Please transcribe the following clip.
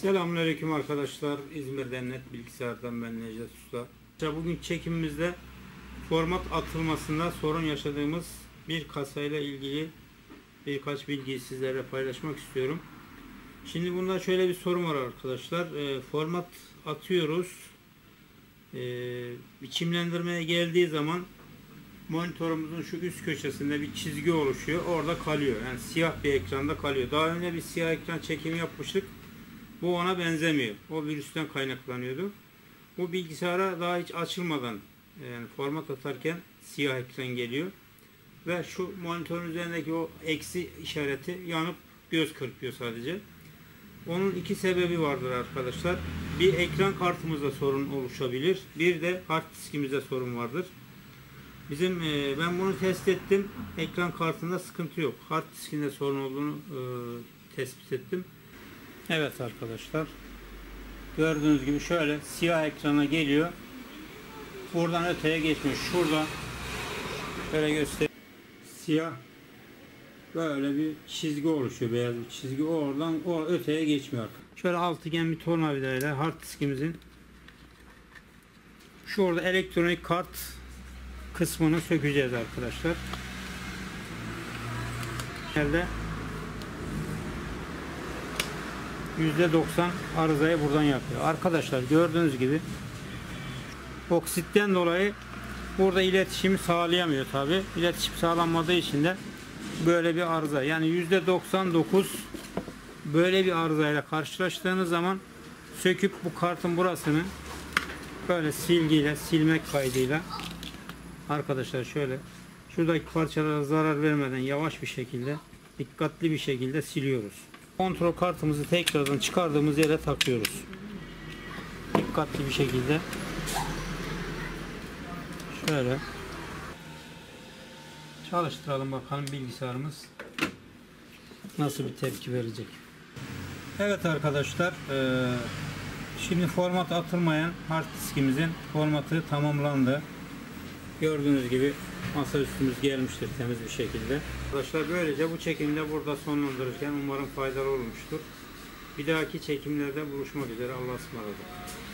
Selamünaleyküm arkadaşlar. İzmir'den Net Bilgisayar'dan ben Necdet Usta. Bugün çekimimizde format atılmasında sorun yaşadığımız bir kasayla ilgili birkaç bilgiyi sizlere paylaşmak istiyorum. Şimdi bunda şöyle bir sorun var arkadaşlar. Format atıyoruz. Biçimlendirmeye geldiği zaman monitörümüzün şu üst köşesinde bir çizgi oluşuyor. Orada kalıyor. Yani siyah bir ekranda kalıyor. Daha önce bir siyah ekran çekimi yapmıştık. Bu ona benzemiyor. O virüsten kaynaklanıyordu. Bu bilgisayara daha hiç açılmadan, yani format atarken siyah ekran geliyor. Ve şu monitörün üzerindeki o eksi işareti yanıp göz kırpıyor sadece. Onun iki sebebi vardır arkadaşlar. Bir, ekran kartımızda sorun oluşabilir. Bir de hard diskimizde sorun vardır. Ben bunu test ettim. Ekran kartında sıkıntı yok. Hard diskinde sorun olduğunu tespit ettim. Evet arkadaşlar, gördüğünüz gibi şöyle siyah ekrana geliyor, buradan öteye geçmiş. Şurada böyle göster, siyah böyle bir çizgi oluşuyor, beyaz bir çizgi, oradan o öteye geçmiyor. Şöyle altıgen bir tornavidayla hard diskimizin şu orada elektronik kart kısmını sökeceğiz arkadaşlar. Şöyle %90 arızayı buradan yapıyor. Arkadaşlar gördüğünüz gibi oksitten dolayı burada iletişimi sağlayamıyor tabi. İletişim sağlanmadığı için de böyle bir arıza. Yani %99 böyle bir arızayla karşılaştığınız zaman söküp bu kartın burasını böyle silgiyle, silmek kaydıyla arkadaşlar şöyle şuradaki parçalara zarar vermeden yavaş bir şekilde, dikkatli bir şekilde siliyoruz. Kontrol kartımızı tekrardan çıkardığımız yere takıyoruz. Dikkatli bir şekilde. Şöyle. Çalıştıralım bakalım bilgisayarımız nasıl bir tepki verecek. Evet arkadaşlar. Şimdi format atılmayan hard diskimizin formatı tamamlandı. Gördüğünüz gibi masa üstümüz gelmiştir temiz bir şekilde. Arkadaşlar böylece bu çekimde burada sonlandırırken umarım faydalı olmuştur. Bir dahaki çekimlerde buluşmak üzere. Allah'a ısmarladık.